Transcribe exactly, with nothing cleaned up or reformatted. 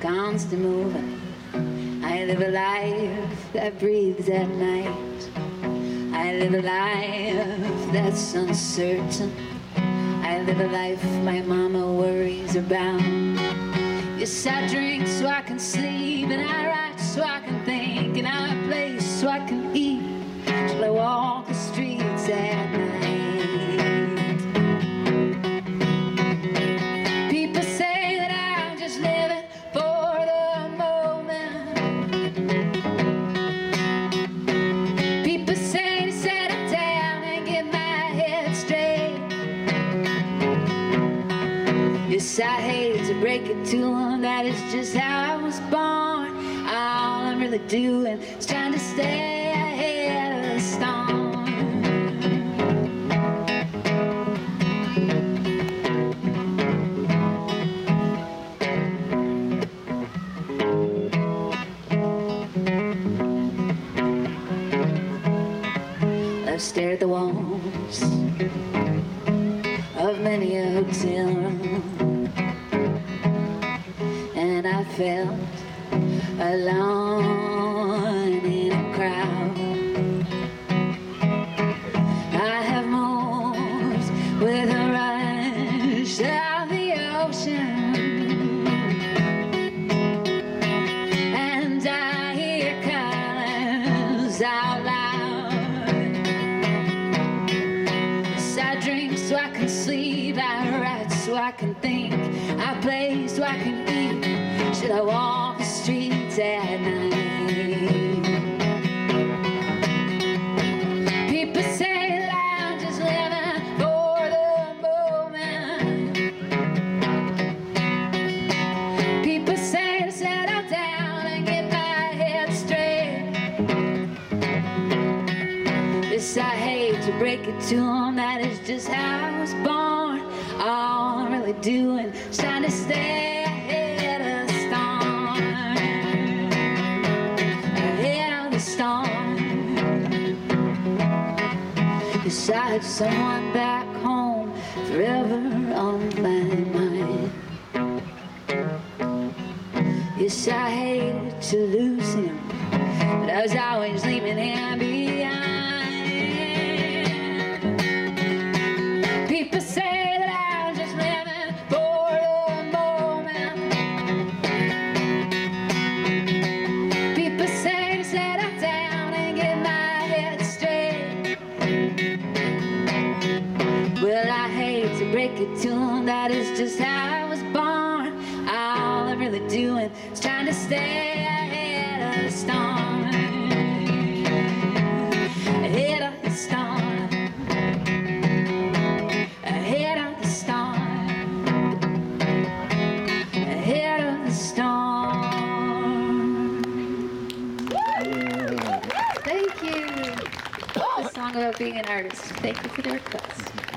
Constantly moving. I live a life that breathes at night. I live a life that's uncertain. I live a life my mama worries about. Yes, I drink so I can sleep, and I write so I can think, and I play so I can eat, till I walk the streets at night. I hate to break it to them, that is just how I was born. All I'm really doing is trying to stay ahead of the storm. I've stared at the walls of many a hotel room, and I felt alone in a crowd. I have moved with a rush of the ocean, and I hear colors out loud. Yes, I drink so I can sleep, I write so I can think, I play so I can eat, should I walk the streets at night? People say that I'm just living for the moment. People say to settle down and get my head straight. Yes, I hate to break it to them, that is just how I was born. All I'm really doing is trying to stay. Yes, I had someone back home forever on my mind. Yes, I hated to lose him, but I was always leaving him behind. People say that I'm just living for the moment. People say to settle down and get my head straight. Well, I hate to break it to them, that is just how I was born. All I'm really doing is trying to stay ahead of the storm. Ahead of the storm. Ahead of the storm. Ahead of the storm. Thank you. Oh. A song about being an artist. Thank you for the request.